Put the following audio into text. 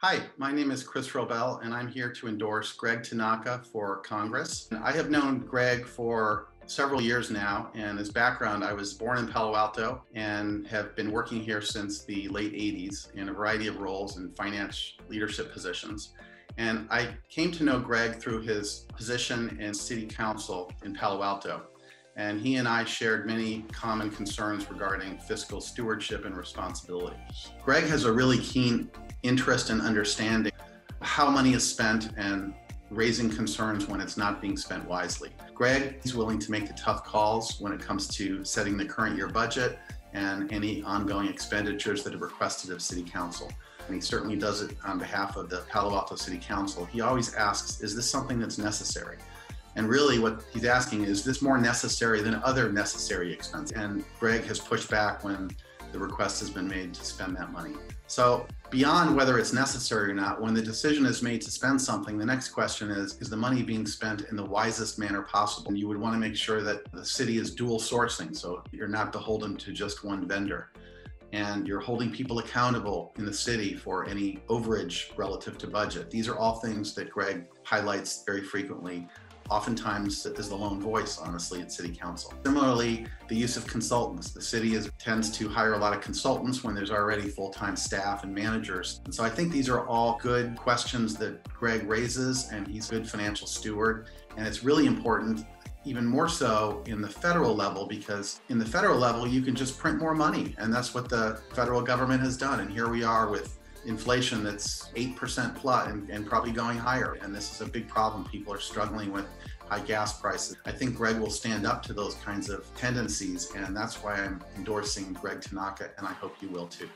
Hi, my name is Chris Robell, and I'm here to endorse Greg Tanaka for Congress. I have known Greg for several years now, and his background, I was born in Palo Alto and have been working here since the late 80s in a variety of roles in finance leadership positions. And I came to know Greg through his position in City Council in Palo Alto. And he and I shared many common concerns regarding fiscal stewardship and responsibility. Greg has a really keen interest in understanding how money is spent and raising concerns when it's not being spent wisely. Greg is willing to make the tough calls when it comes to setting the current year budget and any ongoing expenditures that are requested of City Council. And he certainly does it on behalf of the Palo Alto City Council. He always asks, is this something that's necessary? And really what he's asking is this more necessary than other necessary expenses? And Greg has pushed back when the request has been made to spend that money. So beyond whether it's necessary or not, when the decision is made to spend something, the next question is the money being spent in the wisest manner possible? And you would want to make sure that the city is dual sourcing, so you're not beholden to just one vendor. And you're holding people accountable in the city for any overage relative to budget. These are all things that Greg highlights very frequently. Oftentimes is the lone voice, honestly, at City Council. Similarly, the use of consultants. The city tends to hire a lot of consultants when there's already full-time staff and managers. And so I think these are all good questions that Greg raises, and he's a good financial steward. And it's really important, even more so in the federal level, because in the federal level, you can just print more money. And that's what the federal government has done. And here we are with inflation that's 8% plus and probably going higher. And this is a big problem. People are struggling with high gas prices. I think Greg will stand up to those kinds of tendencies, and that's why I'm endorsing Greg Tanaka, and I hope you will too.